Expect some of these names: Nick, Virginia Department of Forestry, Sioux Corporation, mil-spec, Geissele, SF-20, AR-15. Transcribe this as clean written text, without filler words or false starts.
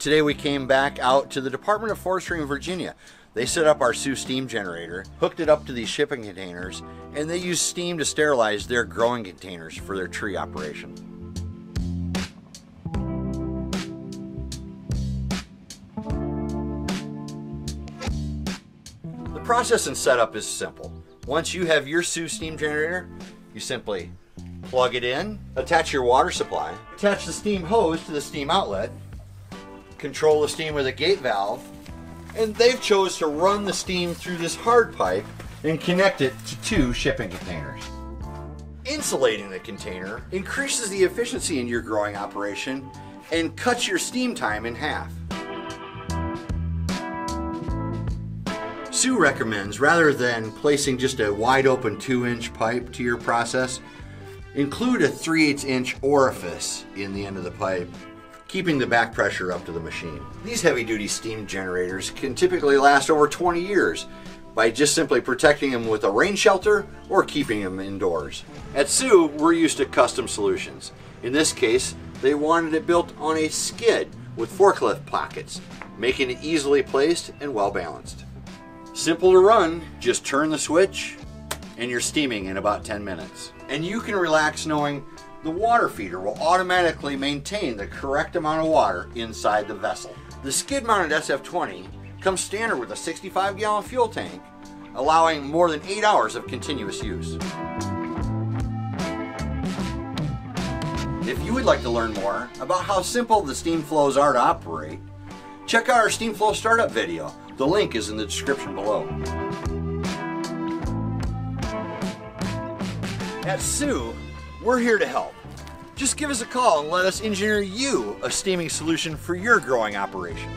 Today we came back out to the Department of Forestry in Virginia. They set up our Sioux steam generator, hooked it up to these shipping containers, and they used steam to sterilize their growing containers for their tree operation. The process and setup is simple. Once you have your Sioux steam generator, you simply plug it in, attach your water supply, attach the steam hose to the steam outlet, control the steam with a gate valve, and they've chose to run the steam through this hard pipe and connect it to two shipping containers. Insulating the container increases the efficiency in your growing operation and cuts your steam time in half. Sioux recommends, rather than placing just a wide open 2-inch pipe to your process, include a 3/8-inch orifice in the end of the pipe, keeping the back pressure up to the machine. These heavy-duty steam generators can typically last over 20 years by just simply protecting them with a rain shelter or keeping them indoors. At Sioux, we're used to custom solutions. In this case, they wanted it built on a skid with forklift pockets, making it easily placed and well balanced. Simple to run, just turn the switch and you're steaming in about 10 minutes. And you can relax knowing the water feeder will automatically maintain the correct amount of water inside the vessel. The skid-mounted SF-20 comes standard with a 65-gallon fuel tank, allowing more than 8 hours of continuous use. If you would like to learn more about how simple the steam flows are to operate, check out our steam flow startup video. The link is in the description below. At Sioux, we're here to help. Just give us a call and let us engineer you a steaming solution for your growing operation.